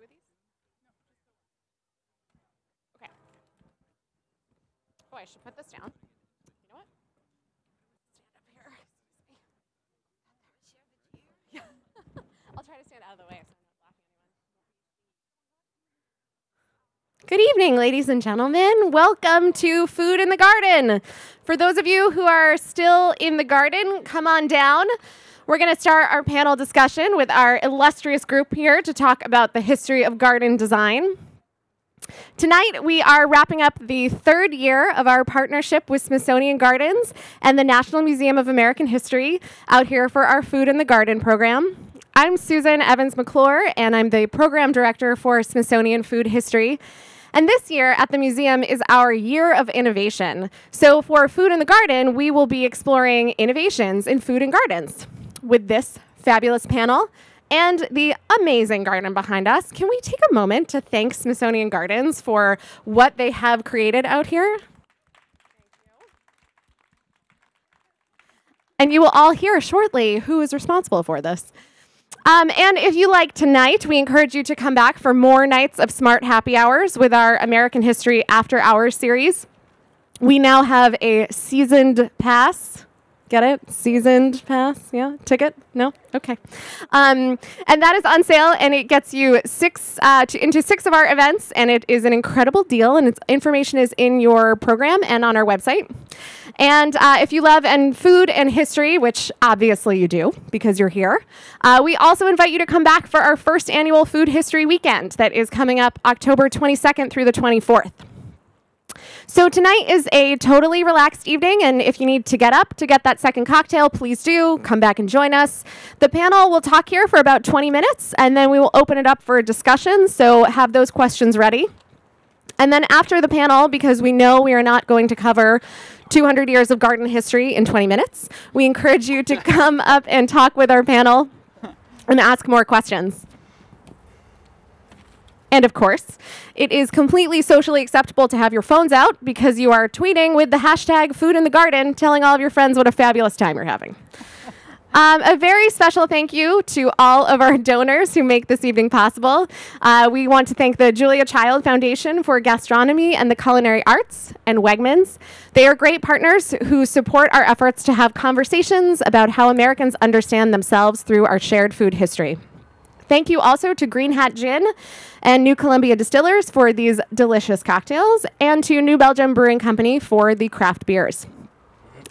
two of these? No, just the one. Okay. Oh, I should put this down. You know what? Stand up here. Excuse me. Yeah. I'll try to stand out of the way so I'm not blocking anyone. Good evening, ladies and gentlemen. Welcome to Food in the Garden. For those of you who are still in the garden, come on down. We're going to start our panel discussion with our illustrious group here to talk about the history of garden design. Tonight, we are wrapping up the third year of our partnership with Smithsonian Gardens and the National Museum of American History out here for our Food in the Garden program. I'm Susan Evans-McClure, and I'm the program director for Smithsonian Food History. And this year at the museum is our year of innovation. So for Food in the Garden, we will be exploring innovations in food and gardens. With this fabulous panel and the amazing garden behind us, can we take a moment to thank Smithsonian Gardens for what they have created out here? Thank you. And you will all hear shortly who is responsible for this. And if you like tonight, we encourage you to come back for more nights of Smart Happy Hours with our American History After Hours series. We now have a seasoned pass. Get it? Seasoned pass? Yeah? Ticket? No? Okay. And that is on sale, and it gets you into six of our events, and it is an incredible deal, and its information is in your program and on our website. And if you love food and history, which obviously you do because you're here, we also invite you to come back for our first annual Food History Weekend that is coming up October 22nd through the 24th. So tonight is a totally relaxed evening, and if you need to get up to get that second cocktail, please do. Come back and join us. The panel will talk here for about 20 minutes, and then we will open it up for a discussion, so have those questions ready. And then after the panel, because we know we are not going to cover 200 years of garden history in 20 minutes, we encourage you to come up and talk with our panel and ask more questions. And of course, it is completely socially acceptable to have your phones out because you are tweeting with the hashtag Food in the Garden, telling all of your friends what a fabulous time you're having. A very special thank you to all of our donors who make this evening possible. We want to thank the Julia Child Foundation for Gastronomy and the Culinary Arts and Wegmans. They are great partners who support our efforts to have conversations about how Americans understand themselves through our shared food history. Thank you also to Green Hat Gin and New Columbia Distillers for these delicious cocktails, and to New Belgium Brewing Company for the craft beers.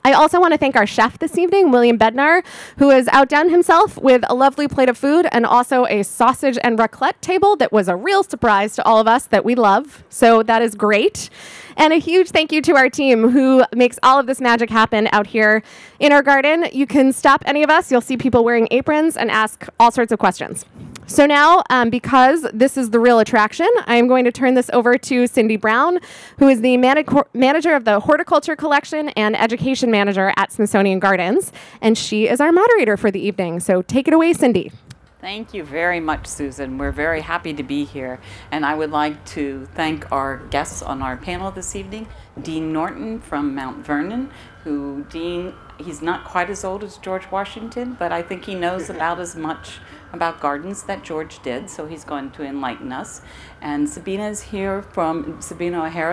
I also want to thank our chef this evening, William Bednar, who has outdone himself with a lovely plate of food and also a sausage and raclette table that was a real surprise to all of us that we love. So that is great. And a huge thank you to our team who makes all of this magic happen out here in our garden. You can stop any of us. You'll see people wearing aprons and ask all sorts of questions. So now, because this is the real attraction, I am going to turn this over to Cindy Brown, who is the manager of the Horticulture Collection and Education Manager at Smithsonian Gardens. And she is our moderator for the evening. So take it away, Cindy. Thank you very much, Susan. We're very happy to be here. And I would like to thank our guests on our panel this evening, Dean Norton from Mount Vernon, who Dean, he's not quite as old as George Washington, but I think he knows about as much about gardens that George did, so he's going to enlighten us. And Sabina O'Hara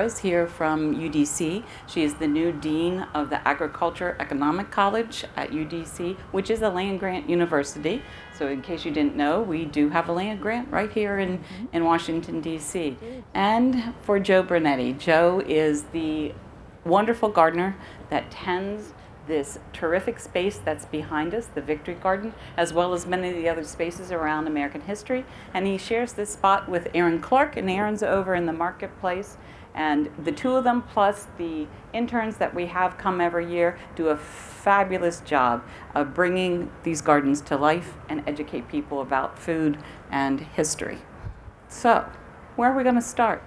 is here from UDC. She is the new Dean of the Agriculture Economic College at UDC, which is a land-grant university. So in case you didn't know, we do have a land grant right here in Washington, D.C. And for Joe Brunetti. Joe is the wonderful gardener that tends this terrific space that's behind us, the Victory Garden, as well as many of the other spaces around American history. And he shares this spot with Aaron Clark, and Aaron's over in the marketplace. And the two of them, plus the interns that we have come every year, do a fabulous job of bringing these gardens to life and educate people about food and history. So, where are we going to start?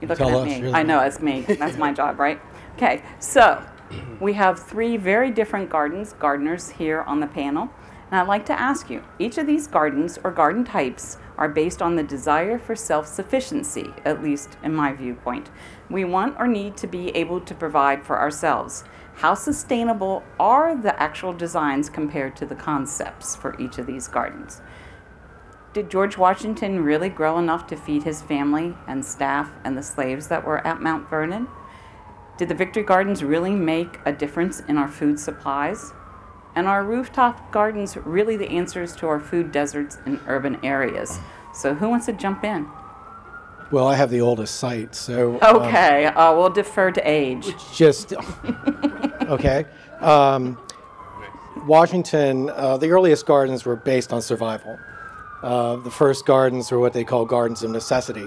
You're looking at me. Really? I know, it's me. That's my job, right? Okay, so we have three very different gardeners here on the panel. And I'd like to ask you, each of these gardens or garden types are based on the desire for self-sufficiency, at least in my viewpoint. We want or need to be able to provide for ourselves. How sustainable are the actual designs compared to the concepts for each of these gardens? Did George Washington really grow enough to feed his family and staff and the slaves that were at Mount Vernon? Did the Victory Gardens really make a difference in our food supplies? And are rooftop gardens really the answers to our food deserts in urban areas? So who wants to jump in? Well, I have the oldest site, so... Okay, we'll defer to age. Just, okay. Washington, the earliest gardens were based on survival. The first gardens were what they call gardens of necessity,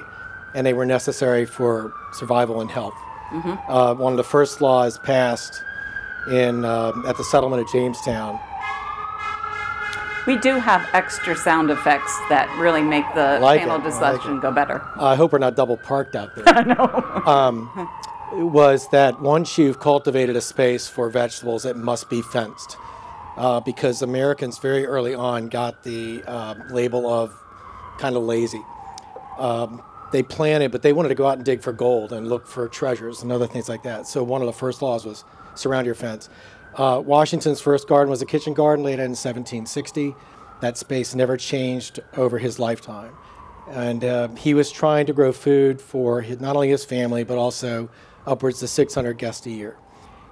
and they were necessary for survival and health. Mm-hmm. One of the first laws passed in at the settlement of Jamestown. We do have extra sound effects that really make the panel discussion go better. I hope we're not double parked out there. No. It was that once you've cultivated a space for vegetables, it must be fenced. Because Americans very early on got the label of kind of lazy. They planted, but they wanted to go out and dig for gold and look for treasures and other things like that. So one of the first laws was surround your fence. Washington's first garden was a kitchen garden laid in 1760. That space never changed over his lifetime. And he was trying to grow food for his, not only his family, but also upwards to 600 guests a year.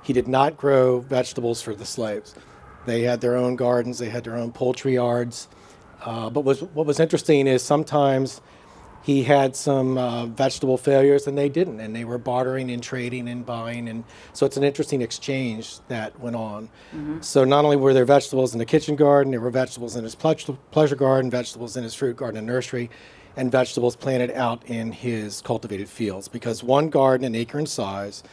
He did not grow vegetables for the slaves. They had their own gardens, they had their own poultry yards. But what was interesting is sometimes he had some vegetable failures and they didn't, and they were bartering and trading and buying, and so it's an interesting exchange that went on. Mm-hmm. So not only were there vegetables in the kitchen garden, there were vegetables in his pleasure garden, vegetables in his fruit garden and nursery, and vegetables planted out in his cultivated fields, because one garden, an acre in size,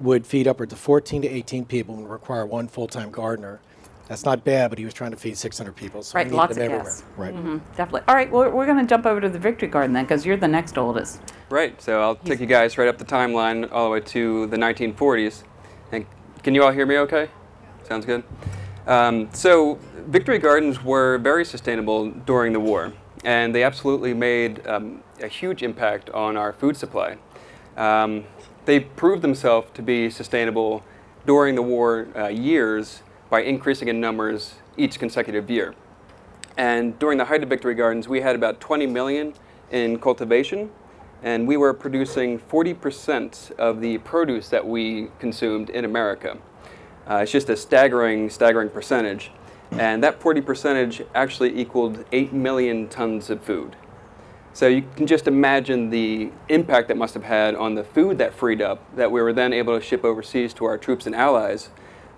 would feed upward to 14 to 18 people and require one full-time gardener. That's not bad, but he was trying to feed 600 people. So right, lots of gas. Right, mm-hmm, definitely. All right, well, we're going to jump over to the Victory Garden then, because you're the next oldest. Right, so I'll take you guys right up the timeline all the way to the 1940s. And can you all hear me okay? Sounds good. So Victory Gardens were very sustainable during the war, and they absolutely made a huge impact on our food supply. They proved themselves to be sustainable during the war years by increasing in numbers each consecutive year. And during the height of Victory Gardens, we had about 20 million in cultivation, and we were producing 40% of the produce that we consumed in America. It's just a staggering percentage. And that 40% actually equaled 8 million tons of food. So you can just imagine the impact that must have had on the food that freed up, that we were then able to ship overseas to our troops and allies,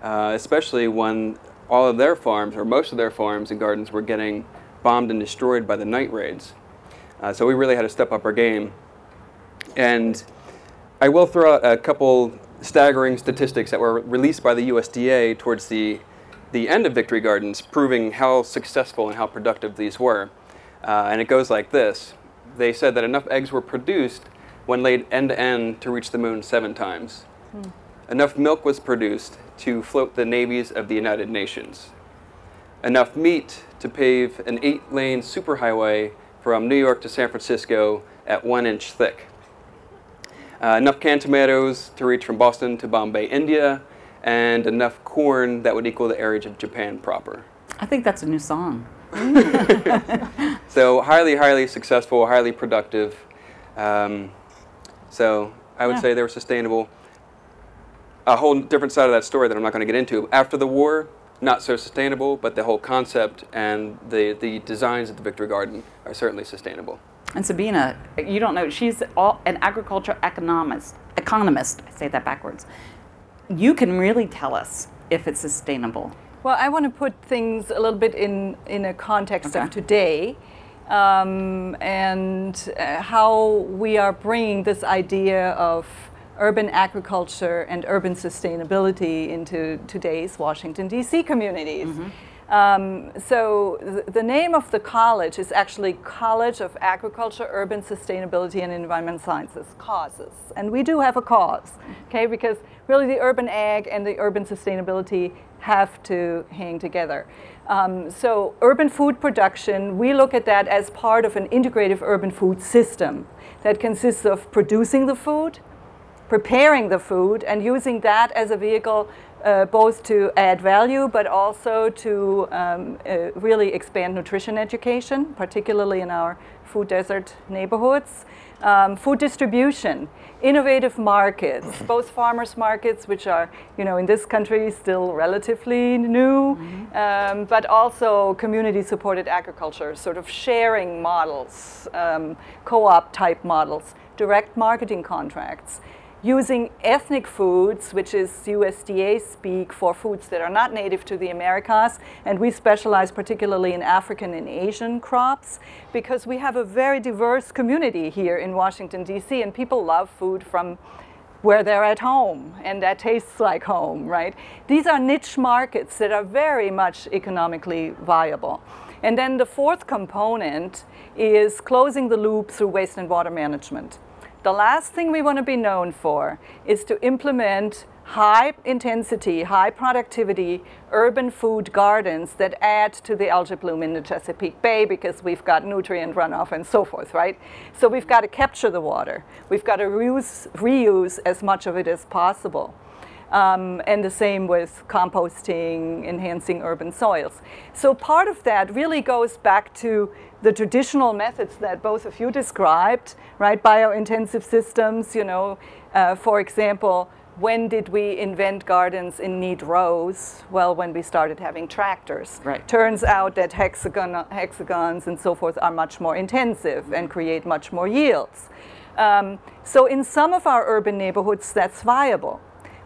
especially when all of their farms, or most of their farms and gardens, were getting bombed and destroyed by the night raids. So we really had to step up our game. And I will throw out a couple staggering statistics that were released by the USDA towards the end of Victory Gardens, proving how successful and how productive these were. And it goes like this. They said that enough eggs were produced when laid end-to-end to reach the moon 7 times. Mm. Enough milk was produced to float the navies of the United Nations. Enough meat to pave an 8-lane superhighway from New York to San Francisco at 1 inch thick. Enough canned tomatoes to reach from Boston to Bombay, India, and enough corn that would equal the area of Japan proper. I think that's a new song. So highly successful, highly productive. So I would say they were sustainable. A whole different side of that story that I'm not going to get into. After the war, not so sustainable, but the whole concept and the designs of the Victory Garden are certainly sustainable. And Sabina, you don't know, she's an agriculture economist. I say that backwards. You can really tell us if it's sustainable. Well, I want to put things a little bit in a context of today, and how we are bringing this idea of urban agriculture and urban sustainability into today's Washington, D.C. communities. Mm-hmm. So the name of the college is actually College of Agriculture, Urban Sustainability, and Environment Sciences, CAUSES. And we do have a cause, okay, because really the urban ag and the urban sustainability have to hang together. So urban food production, we look at that as part of an integrative urban food system that consists of producing the food, preparing the food, and using that as a vehicle both to add value, but also to really expand nutrition education, particularly in our food desert neighborhoods. Food distribution, innovative markets, both farmers markets, which are, you know, in this country still relatively new, but also community-supported agriculture, sort of sharing models, co-op type models, direct marketing contracts, using ethnic foods, which is USDA speak for foods that are not native to the Americas, and we specialize particularly in African and Asian crops, because we have a very diverse community here in Washington, D.C., and people love food from where they're at home, and that tastes like home, right? These are niche markets that are very much economically viable. And then the fourth component is closing the loop through waste and water management. The last thing we want to be known for is to implement high intensity, high productivity urban food gardens that add to the algae bloom in the Chesapeake Bay, because we've got nutrient runoff and so forth, right? So we've got to capture the water. We've got to reuse as much of it as possible. And the same with composting, enhancing urban soils. So part of that really goes back to the traditional methods that both of you described, right? Biointensive systems, you know, for example, when did we invent gardens in neat rows? Well, when we started having tractors. Right. Turns out that hexagons and so forth are much more intensive and create much more yields. So in some of our urban neighborhoods, that's viable.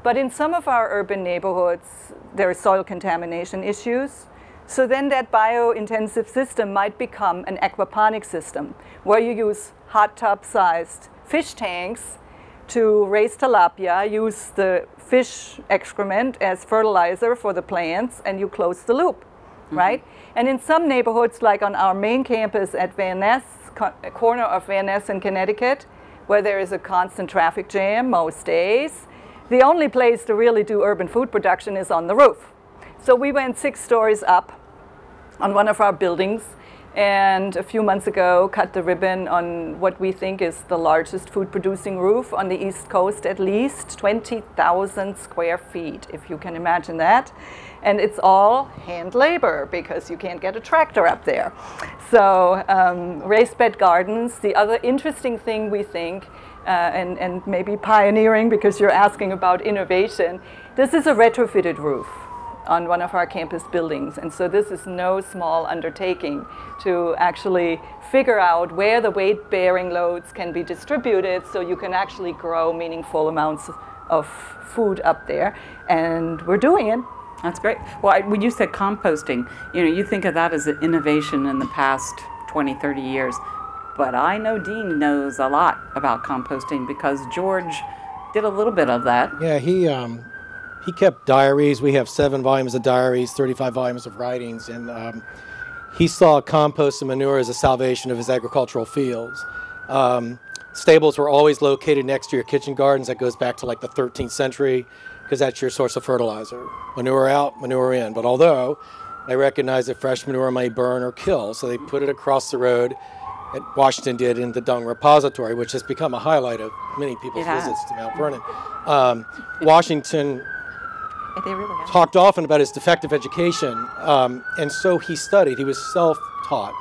But in some of our urban neighborhoods, there are soil contamination issues. So then that biointensive system might become an aquaponic system, where you use hot tub-sized fish tanks to raise tilapia, use the fish excrement as fertilizer for the plants, and you close the loop, right? And in some neighborhoods, like on our main campus at Van Ness, corner of Van Ness in Connecticut, where there is a constant traffic jam most days, the only place to really do urban food production is on the roof. So we went 6 stories up on one of our buildings, and a few months ago cut the ribbon on what we think is the largest food producing roof on the East Coast, at least 20,000 square feet, if you can imagine that. And it's all hand labor, because you can't get a tractor up there. So raised bed gardens. The other interesting thing we think, and maybe pioneering, because you're asking about innovation. This is a retrofitted roof on one of our campus buildings, and so this is no small undertaking to actually figure out where the weight-bearing loads can be distributed so you can actually grow meaningful amounts of food up there, and we're doing it. That's great. Well, when you said composting, you know, you think of that as an innovation in the past 20, 30 years. But I know Dean knows a lot about composting, because George did a little bit of that. Yeah, he kept diaries. We have 7 volumes of diaries, 35 volumes of writings, and he saw compost and manure as a salvation of his agricultural fields. Stables were always located next to your kitchen gardens. That goes back to like the 13th century, because that's your source of fertilizer. Manure out, manure in. But although they recognized that fresh manure may burn or kill, so they put it across the road. Washington did in the dung repository, which has become a highlight of many people's visits to Mount Vernon. Washington really talked often about his defective education, and so he studied. He was self-taught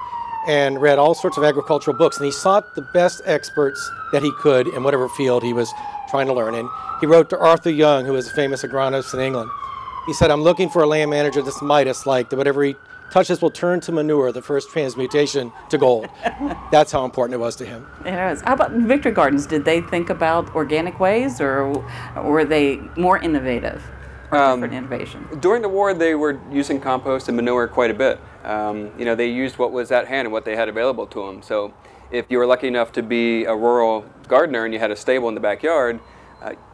and read all sorts of agricultural books, and he sought the best experts that he could in whatever field he was trying to learn in. He wrote to Arthur Young, who was a famous agronomist in England. He said, "I'm looking for a land manager that's Midas-like, that whatever he touches will turn to manure, the first transmutation to gold." That's how important it was to him. It is. How about Victory Gardens? Did they think about organic ways, or were they more innovative, or different innovation? During the war, they were using compost and manure quite a bit. You know, they used what was at hand and what they had available to them. So if you were lucky enough to be a rural gardener and you had a stable in the backyard,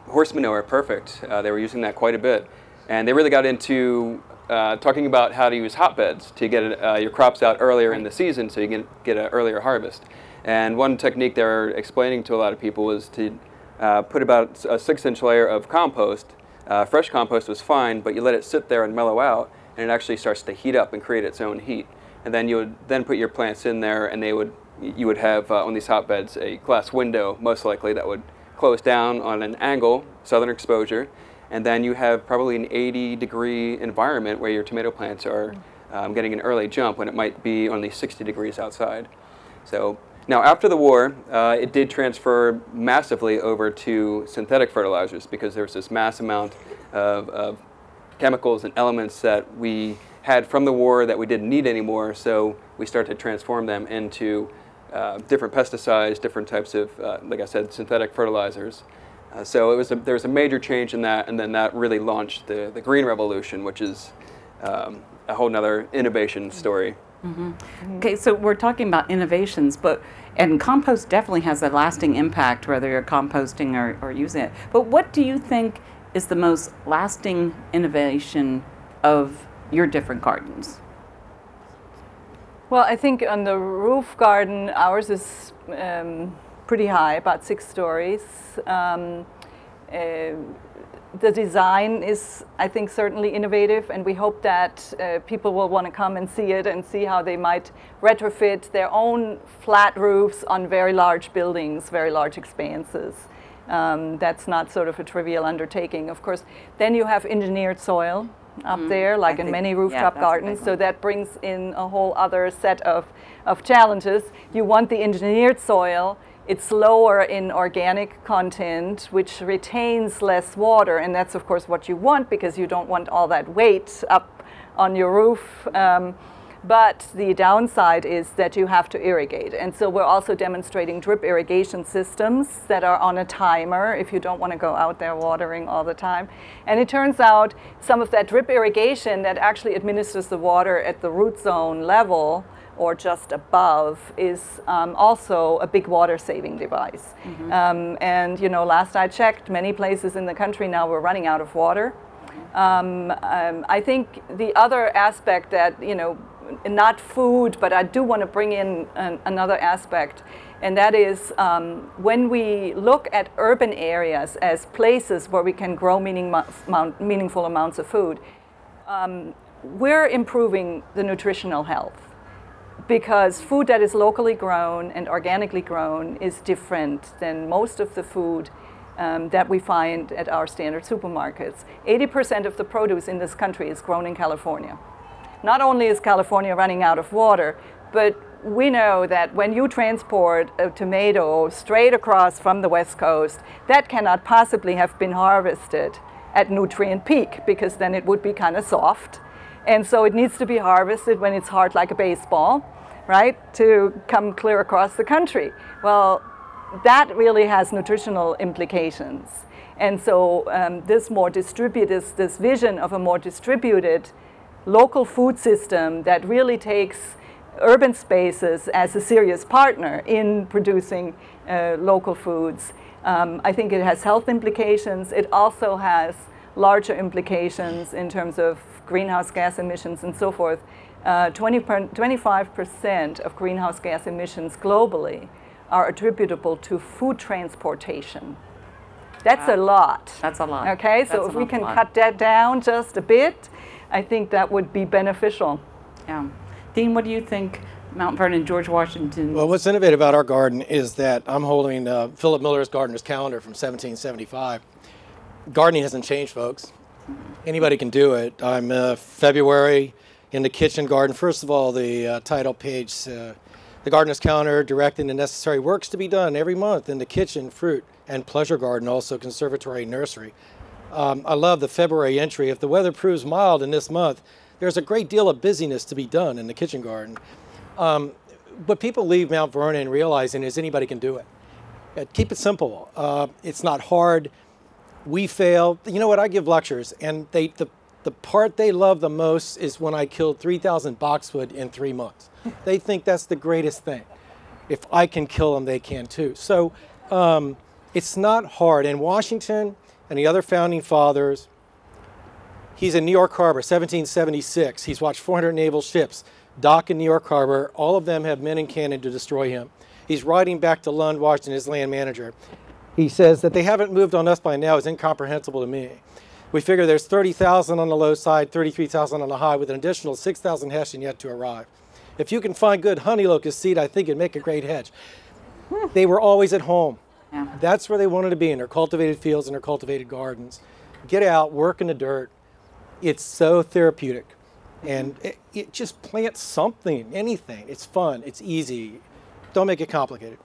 horse manure, perfect. They were using that quite a bit. And they really got into talking about how to use hotbeds to get your crops out earlier in the season so you can get an earlier harvest. And one technique they're explaining to a lot of people is to put about a 6-inch layer of compost. Fresh compost was fine, but you let it sit there and mellow out, and it actually starts to heat up and create its own heat. And then you would then put your plants in there, and you would have on these hotbeds a glass window, most likely, that would close down on an angle, southern exposure. And then you have probably an 80-degree environment where your tomato plants are getting an early jump when it might be only 60 degrees outside. So now after the war, it did transfer massively over to synthetic fertilizers because there was this mass amount of chemicals and elements that we had from the war that we didn't need anymore, so we started to transform them into different pesticides, different types of, like I said, synthetic fertilizers. So it was there was a major change in that, and then that really launched the Green Revolution, which is a whole nother innovation story. Mm-hmm. Okay, so we're talking about innovations, but and compost definitely has a lasting impact, whether you're composting or using it. But what do you think is the most lasting innovation of your different gardens? Well, I think on the roof garden, ours is pretty high, about 6 stories. The design is, I think, certainly innovative, and we hope that people will want to come and see it and see how they might retrofit their own flat roofs on very large buildings, very large expanses. That's not sort of a trivial undertaking, of course. Then you have engineered soil up there, like in many rooftop gardens, so that brings in a whole other set of challenges. You want the engineered soil. It's lower in organic content, which retains less water, and that's of course what you want because you don't want all that weight up on your roof. But the downside is that you have to irrigate, and so we're also demonstrating drip irrigation systems that are on a timer if you don't want to go out there watering all the time. And it turns out some of that drip irrigation that actually administers the water at the root zone level or just above is also a big water saving device. Mm-hmm. And you know, last I checked, many places in the country now were running out of water. I think the other aspect that, you know, not food, but I do want to bring in another aspect, and that is when we look at urban areas as places where we can grow meaningful amounts of food, we're improving the nutritional health. Because food that is locally grown and organically grown is different than most of the food that we find at our standard supermarkets. 80% of the produce in this country is grown in California. Not only is California running out of water, but we know that when you transport a tomato straight across from the West Coast, that cannot possibly have been harvested at nutrient peak, because then it would be kind of soft. And so it needs to be harvested when it's hard like a baseball, right, to come clear across the country. Well, that really has nutritional implications. And so this vision of a more distributed local food system that really takes urban spaces as a serious partner in producing local foods, I think it has health implications. It also has larger implications in terms of greenhouse gas emissions and so forth. 25% of greenhouse gas emissions globally are attributable to food transportation. That's a lot. That's a lot. Okay, so if we can cut that down just a bit, I think that would be beneficial. Yeah. Dean, what do you think? Mount Vernon, George Washington. Well, what's innovative about our garden is that I'm holding Philip Miller's gardener's calendar from 1775. Gardening hasn't changed, folks. Anybody can do it. I'm February in the kitchen garden. First of all, the title page, the gardener's calendar, directing the necessary works to be done every month in the kitchen, fruit, and pleasure garden, also conservatory and nursery. I love the February entry. If the weather proves mild in this month, there's a great deal of busyness to be done in the kitchen garden. But people leave Mount Vernon realizing is anybody can do it. Keep it simple. It's not hard. We fail. You know what? I give lectures, and the part they love the most is when I killed 3,000 boxwood in 3 months. They think that's the greatest thing. If I can kill them, they can too. So it's not hard. And Washington and the other founding fathers, he's in New York Harbor, 1776. He's watched 400 naval ships dock in New York Harbor. All of them have men and cannon to destroy him. He's riding back to Lund, Washington, his land manager. He says that they haven't moved on us by now is incomprehensible to me. We figure there's 30,000 on the low side, 33,000 on the high, with an additional 6,000 hessian yet to arrive. If you can find good honey locust seed, I think it'd make a great hedge. They were always at home. Yeah. That's where they wanted to be, in their cultivated fields and their cultivated gardens. get out, work in the dirt. It's so therapeutic. And it just plants something, anything. It's fun, it's easy. Don't make it complicated.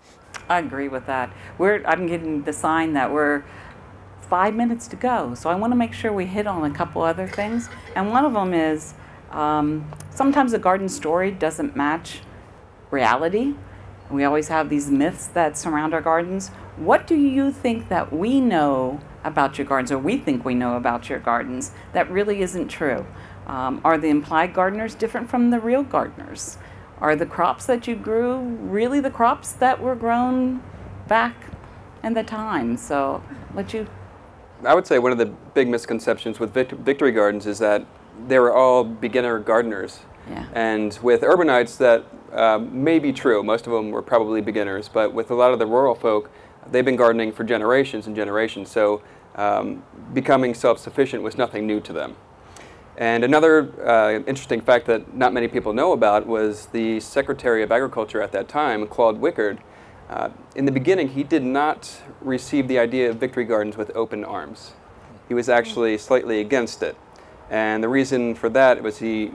I agree with that. I'm getting the sign that we're 5 minutes to go, so I want to make sure we hit on a couple other things. And one of them is sometimes the garden story doesn't match reality. We always have these myths that surround our gardens. What do you think that we know about your gardens, or we think we know about your gardens, that really isn't true? Are the implied gardeners different from the real gardeners? Are the crops that you grew really the crops that were grown back in the time? So I would say one of the big misconceptions with victory gardens is that they were all beginner gardeners. Yeah. And with urbanites, that may be true. Most of them were probably beginners, but with a lot of the rural folk, they've been gardening for generations and generations, so becoming self-sufficient was nothing new to them. And another interesting fact that not many people know about was the Secretary of Agriculture at that time, Claude Wickard. In the beginning, he did not receive the idea of victory gardens with open arms. He was actually slightly against it. And the reason for that was he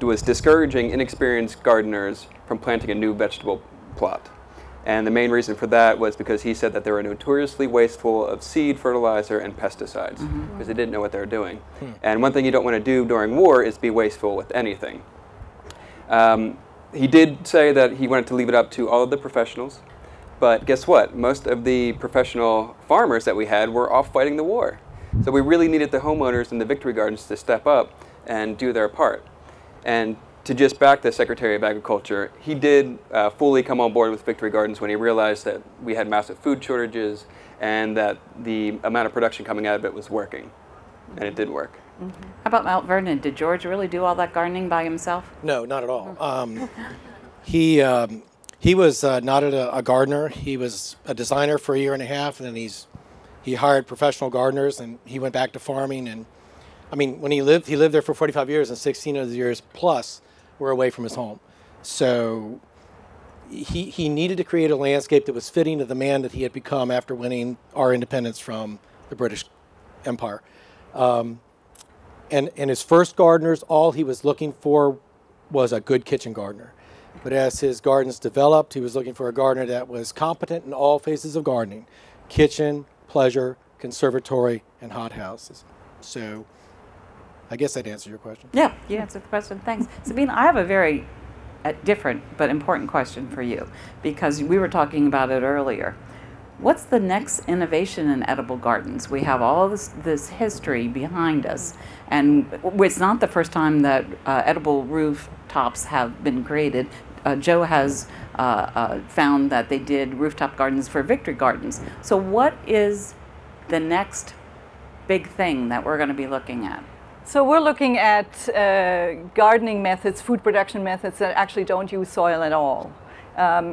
was discouraging inexperienced gardeners from planting a new vegetable plot. And the main reason for that was because he said that they were notoriously wasteful of seed, fertilizer, and pesticides, because they didn't know what they were doing. And one thing you don't want to do during war is be wasteful with anything. He did say that he wanted to leave it up to all of the professionals, but guess what? Most of the professional farmers that we had were off fighting the war. So we really needed the homeowners and the victory gardens to step up and do their part. And to just back the Secretary of Agriculture, he did fully come on board with victory gardens when he realized that we had massive food shortages and that the amount of production coming out of it was working. And it did work. How about Mount Vernon? Did George really do all that gardening by himself? No, not at all. He was not a gardener. He was a designer for a year and a half, and then he hired professional gardeners, and he went back to farming. And I mean, when he lived there for 45 years, and 16 of the years plus were away from his home. So he needed to create a landscape that was fitting to the man that he had become after winning our independence from the British Empire. And his first gardeners, all he was looking for was a good kitchen gardener. But as his gardens developed, he was looking for a gardener that was competent in all phases of gardening: kitchen, pleasure, conservatory, and hothouses. So I guess that answered your question. Yeah, you answered the question. Thanks. Sabina, I have a very different but important question for you, because we were talking about it earlier. What's the next innovation in edible gardens? We have all this history behind us, and it's not the first time that edible rooftops have been created. Joe has found that they did rooftop gardens for victory gardens. So what is the next big thing that we're going to be looking at? So we're looking at gardening methods, food production methods that actually don't use soil at all.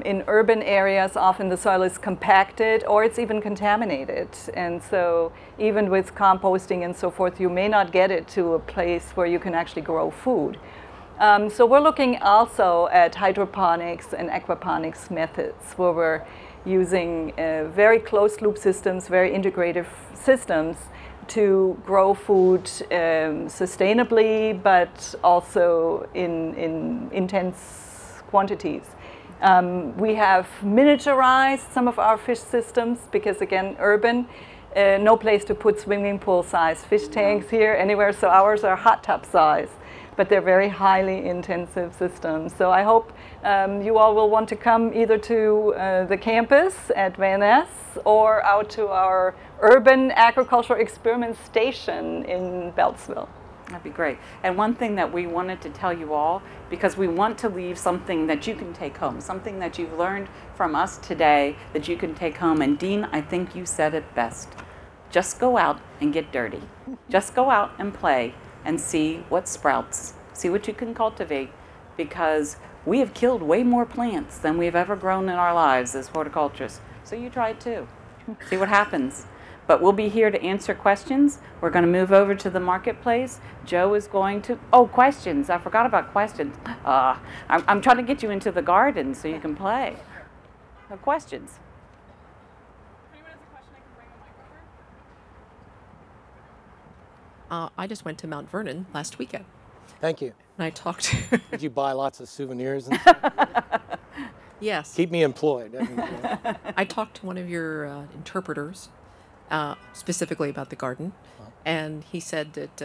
In urban areas, often the soil is compacted or it's even contaminated. And so even with composting and so forth, you may not get it to a place where you can actually grow food. So we're looking also at hydroponics and aquaponics methods, where we're using very closed-loop systems, very integrative systems, to grow food sustainably, but also in intense quantities. We have miniaturized some of our fish systems because, again, urban, no place to put swimming pool-sized fish tanks here anywhere, so ours are hot tub size, but they're very highly intensive systems. So I hope you all will want to come either to the campus at Van Ness or out to our Urban Agricultural Experiment Station in Beltsville. That'd be great. And one thing that we wanted to tell you all, because we want to leave something that you can take home, something that you've learned from us today that you can take home. And Dean, I think you said it best. Just go out and get dirty. Just go out and play and see what sprouts, see what you can cultivate, because we have killed way more plants than we've ever grown in our lives as horticulturists. So you try it too. See what happens. But we'll be here to answer questions. We're going to move over to the marketplace. Joe is going to, questions. I forgot about questions. I'm trying to get you into the garden so you can play. No questions. If anyone has a question, I can bring a microphone. I just went to Mount Vernon last weekend. Thank you. And I talked. Did you buy lots of souvenirs and stuff? Yes. Keep me employed. I talked to one of your interpreters, specifically about the garden, and he said that,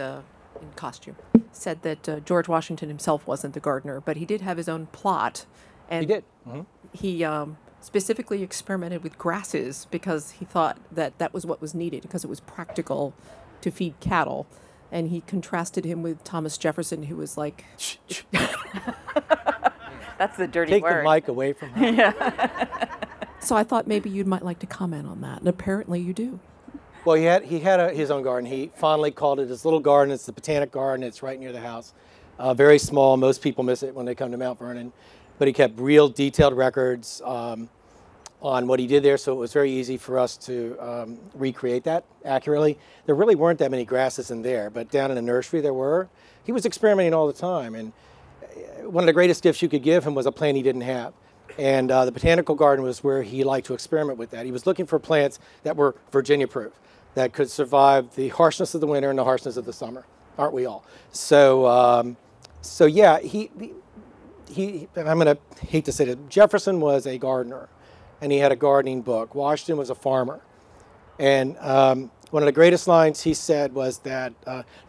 in costume, said that George Washington himself wasn't the gardener, but he did have his own plot. And he did. Mm-hmm. He specifically experimented with grasses because he thought that that was what was needed because it was practical to feed cattle. And he contrasted him with Thomas Jefferson, who was like... That's the dirty word. Take the mic away from him. Yeah. So I thought maybe you might like to comment on that, and apparently you do. Well, he had his own garden. He fondly called it his little garden. It's the Botanic Garden. It's right near the house. Very small. Most people miss it when they come to Mount Vernon. But he kept real detailed records on what he did there, so it was very easy for us to recreate that accurately. There really weren't that many grasses in there, but down in the nursery there were. He was experimenting all the time, and one of the greatest gifts you could give him was a plant he didn't have. And the Botanical Garden was where he liked to experiment with that. He was looking for plants that were Virginia-proof, that could survive the harshness of the winter and the harshness of the summer. Aren't we all? So, yeah, I'm going to hate to say this, Jefferson was a gardener, and he had a gardening book. Washington was a farmer. And one of the greatest lines he said was that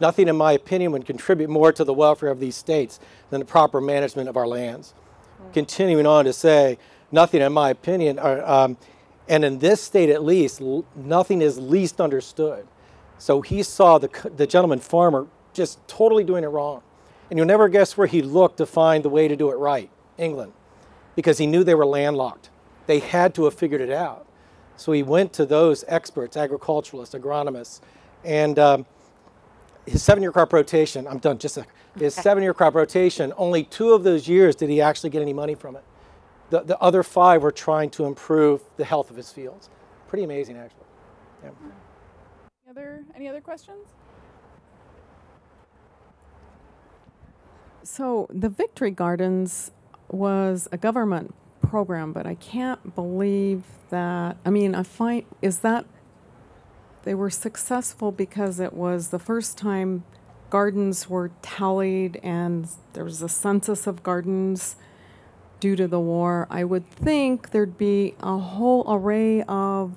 nothing, in my opinion, would contribute more to the welfare of these states than the proper management of our lands. Mm-hmm. Continuing on to say, nothing, in my opinion, and in this state at least, nothing is least understood. So he saw the gentleman farmer just totally doing it wrong. And you'll never guess where he looked to find the way to do it right, England, because he knew they were landlocked. They had to have figured it out. So he went to those experts, agriculturalists, agronomists, and his seven-year crop rotation, I'm done, just a second. His seven-year crop rotation, only 2 of those years did he actually get any money from it. The other 5 were trying to improve the health of his fields. Pretty amazing, actually. Yeah. Any other questions? So the Victory Gardens was a government program, but I can't believe that, I mean, is that they were successful because it was the first time gardens were tallied and there was a census of gardens due to the war. I would think there'd be a whole array of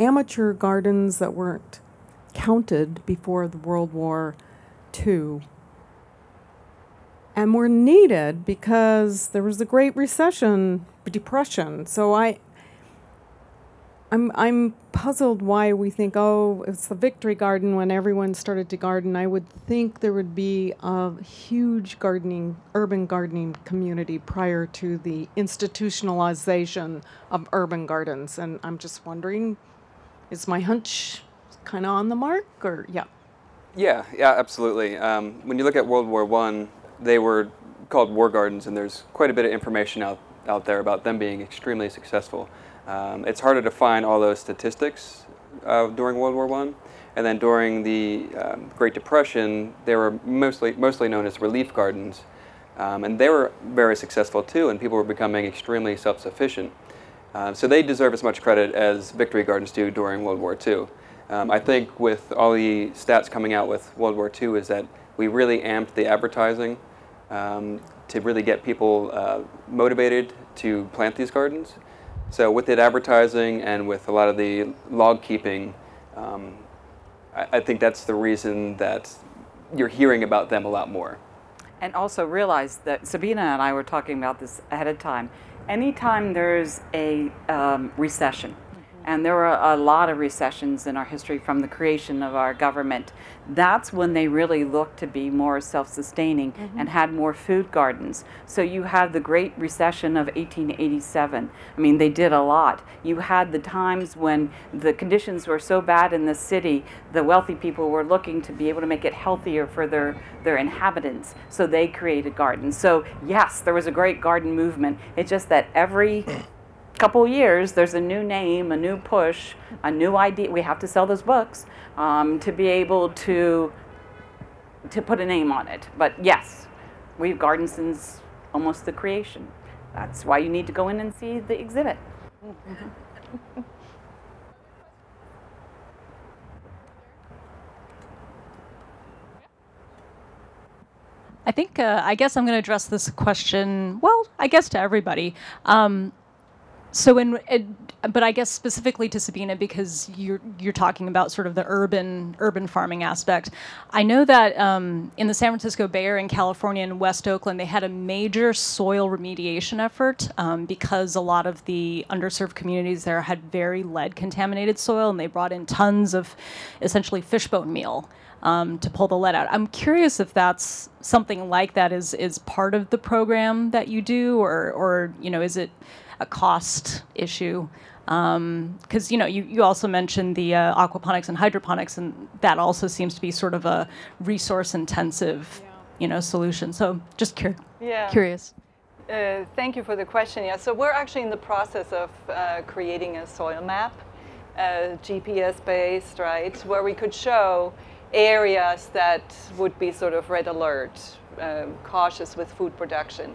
amateur gardens that weren't counted before the World War II. And were needed because there was the Great Recession, Depression. So I'm puzzled why we think, oh, it's the Victory Garden when everyone started to garden. I would think there would be a huge gardening, urban gardening community prior to the institutionalization of urban gardens. And I'm just wondering, is my hunch kind of on the mark, or yeah? Yeah, yeah, absolutely. When you look at World War I, they were called war gardens, and there's quite a bit of information out there about them being extremely successful. It's harder to find all those statistics during World War I, and then during the Great Depression, they were mostly known as relief gardens, and they were very successful too, and people were becoming extremely self-sufficient. So they deserve as much credit as Victory Gardens do during World War II. I think with all the stats coming out with World War II is that we really amped the advertising to really get people motivated to plant these gardens. So with the advertising and with a lot of the log keeping, I think that's the reason that you're hearing about them a lot more. And also realize that Sabina and I were talking about this ahead of time. Anytime there's a recession, and there were a lot of recessions in our history from the creation of our government, that's when they really looked to be more self-sustaining and had more food gardens. So you had the Great Recession of 1887. I mean, they did a lot. You had the times when the conditions were so bad in the city, the wealthy people were looking to be able to make it healthier for their inhabitants, so they created gardens. So yes, there was a great garden movement. It's just that every couple years, there's a new name, a new push, a new idea. We have to sell those books to be able to put a name on it. But yes, we've gardened since almost the creation. That's why you need to go in and see the exhibit. Mm-hmm. I think, I guess I'm going to address this question, well, I guess to everybody. But I guess specifically to Sabina, because you're talking about sort of the urban farming aspect. I know that in the San Francisco Bay Area in California and West Oakland, they had a major soil remediation effort because a lot of the underserved communities there had very lead-contaminated soil, and they brought in tons of essentially fishbone meal to pull the lead out. I'm curious if that's something like that is part of the program that you do, or you know, is it a cost issue? Because you know, you also mentioned the aquaponics and hydroponics, and that also seems to be sort of a resource-intensive, yeah, you know, solution. So just curious. Thank you for the question. Yeah, so we're actually in the process of creating a soil map, GPS-based, right, where we could show areas that would be sort of red alert, cautious with food production.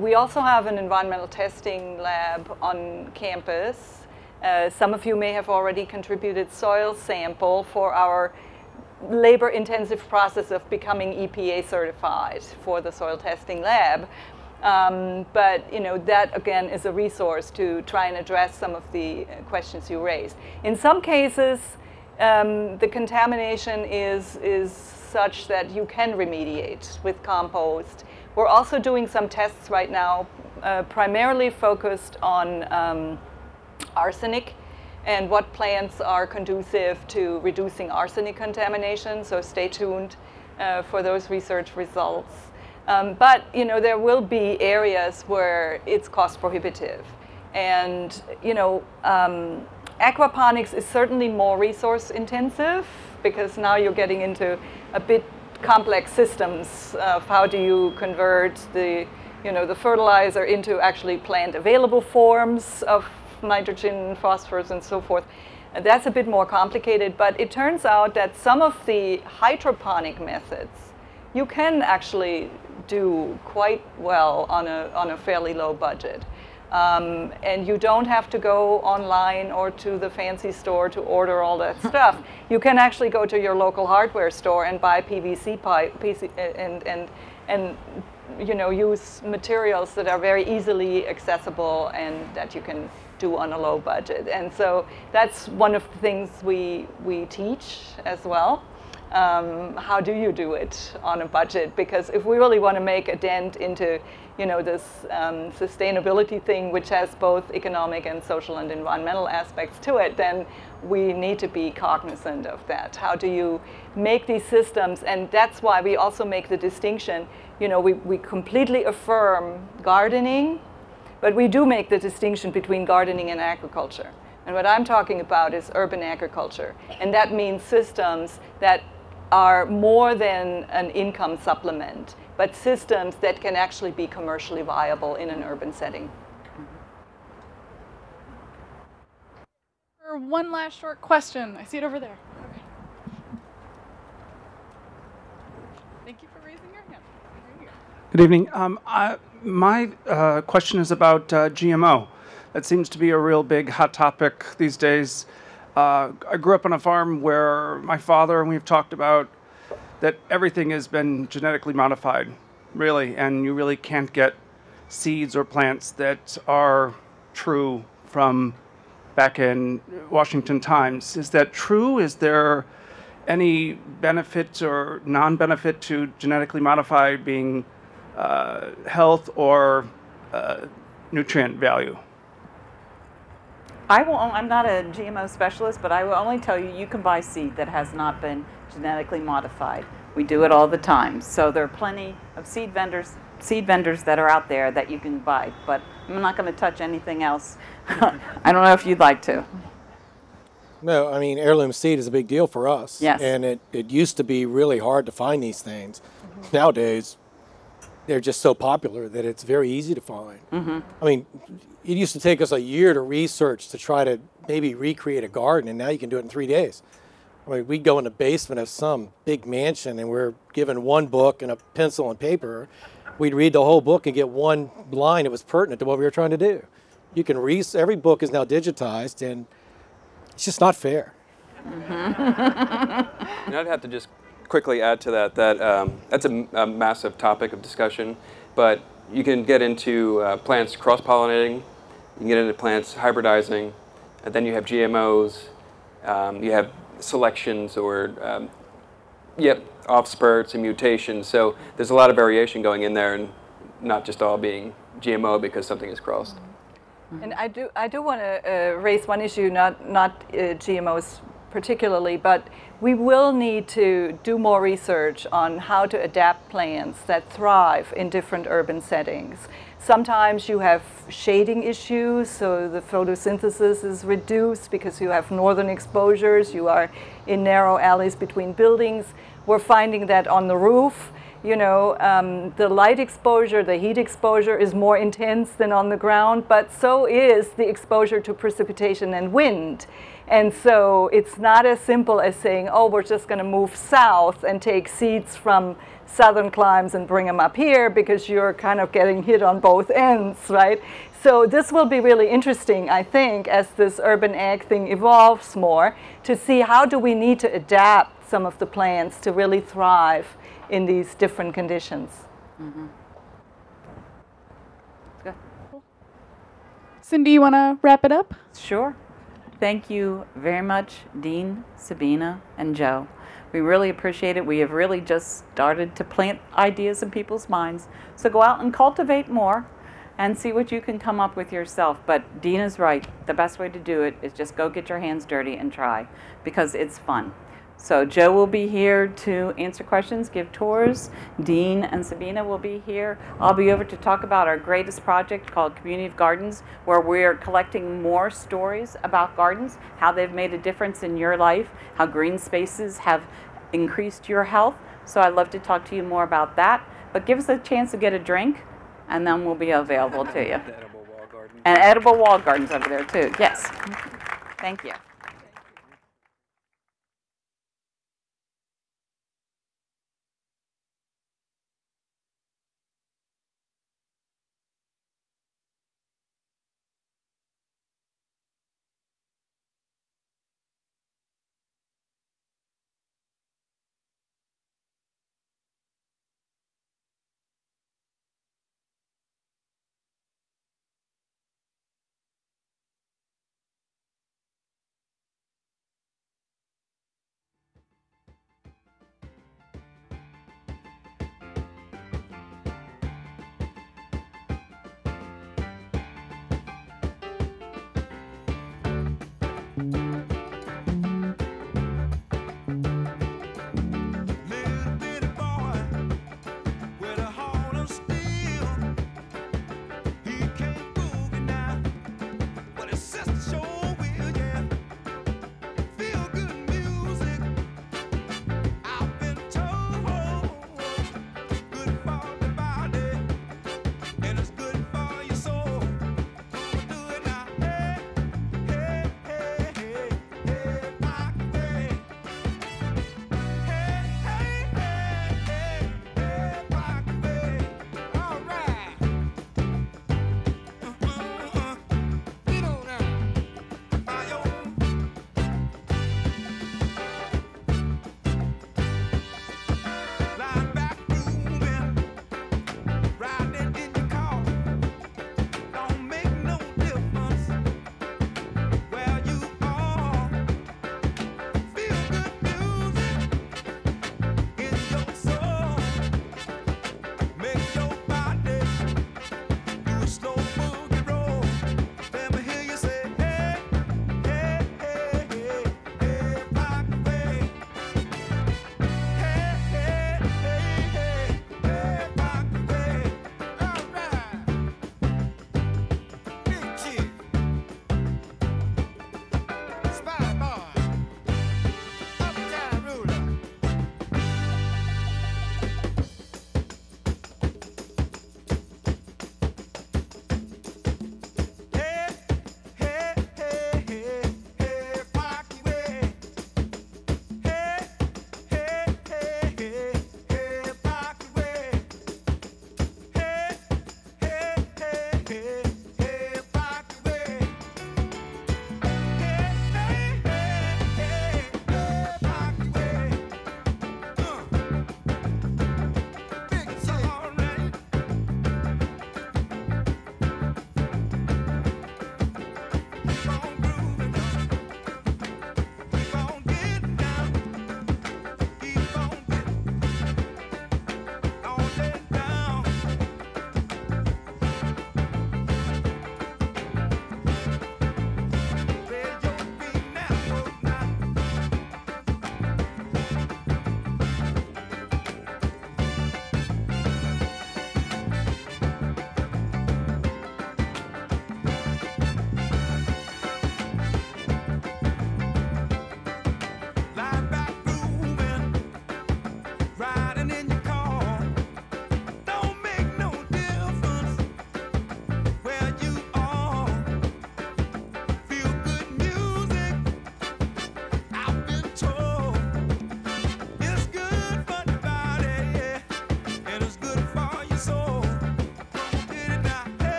We also have an environmental testing lab on campus. Some of you may have already contributed soil sample for our labor-intensive process of becoming EPA certified for the soil testing lab. But you know, that again is a resource to try and address some of the questions you raised. In some cases, the contamination is such that you can remediate with compost. We're also doing some tests right now, primarily focused on arsenic and what plants are conducive to reducing arsenic contamination. So stay tuned for those research results. But you know, there will be areas where it's cost prohibitive, and you know, aquaponics is certainly more resource intensive, because now you're getting into a bit complex systems of how do you convert the, you know, the fertilizer into actually plant available forms of nitrogen, phosphorus, and so forth. That's a bit more complicated, but it turns out that some of the hydroponic methods you can actually do quite well on a fairly low budget. And you don't have to go online or to the fancy store to order all that stuff. You can actually go to your local hardware store and buy PVC pipe and you know, use materials that are very easily accessible and that you can do on a low budget. And so that's one of the things we teach as well. How do you do it on a budget? Because if we really want to make a dent into, you know, this sustainability thing, which has both economic and social and environmental aspects to it, then we need to be cognizant of that. How do you make these systems? And that's why we also make the distinction. You know, we completely affirm gardening, but we do make the distinction between gardening and agriculture. And what I'm talking about is urban agriculture, and that means systems that are more than an income supplement, but systems that can actually be commercially viable in an urban setting. For one last short question. I see it over there. Okay. Thank you for raising your hand. Good evening. My question is about GMO. That seems to be a real big hot topic these days. I grew up on a farm where my father, and we've talked about that everything has been genetically modified, really, and you really can't get seeds or plants that are true from back in Washington times. Is that true? Is there any benefit or non-benefit to genetically modified being health or nutrient value? I'm not a GMO specialist, but I will only tell you, you can buy seed that has not been genetically modified. We do it all the time. So there are plenty of seed vendors that are out there that you can buy, but I'm not going to touch anything else. I don't know if you'd like to. No, I mean, heirloom seed is a big deal for us. Yes. And it used to be really hard to find these things. Mm-hmm. Nowadays, they're just so popular that it's very easy to find. Mm-hmm. I mean, it used to take us a year to research to try to maybe recreate a garden, and now you can do it in 3 days. I mean, we go in the basement of some big mansion, and we're given one book and a pencil and paper. We'd read the whole book and get one line that was pertinent to what we were trying to do. You can every book is now digitized, and it's just not fair. Mm-hmm. And I'd have to just quickly add to that that that's a massive topic of discussion, but you can get into plants cross-pollinating, you can get into plants hybridizing, and then you have GMOs, you have selections or offspurts and mutations. So there's a lot of variation going in there, and not just all being GMO because something is crossed. And I do want to raise one issue, not GMOs particularly, but we will need to do more research on how to adapt plants that thrive in different urban settings. Sometimes you have shading issues, so the photosynthesis is reduced because you have northern exposures, you are in narrow alleys between buildings. We're finding that on the roof, you know, the light exposure, the heat exposure is more intense than on the ground, but so is the exposure to precipitation and wind. And so it's not as simple as saying, oh, we're just going to move south and take seeds from southern climes and bring them up here, because you're kind of getting hit on both ends, right? So this will be really interesting, I think, as this urban ag thing evolves more, to see how do we need to adapt some of the plants to really thrive in these different conditions. Mm-hmm. Good. Cindy, you want to wrap it up? Sure. Thank you very much, Dean, Sabina, and Joe. We really appreciate it. We have really just started to plant ideas in people's minds. So go out and cultivate more and see what you can come up with yourself. But Dean is right. The best way to do it is just go get your hands dirty and try, because it's fun. So Joe will be here to answer questions, give tours. Dean and Sabina will be here. I'll be over to talk about our greatest project called Community of Gardens, where we're collecting more stories about gardens, how they've made a difference in your life, how green spaces have increased your health. So I'd love to talk to you more about that. But give us a chance to get a drink, and then we'll be available to you. And edible wall gardens over there, too. Yes. Thank you.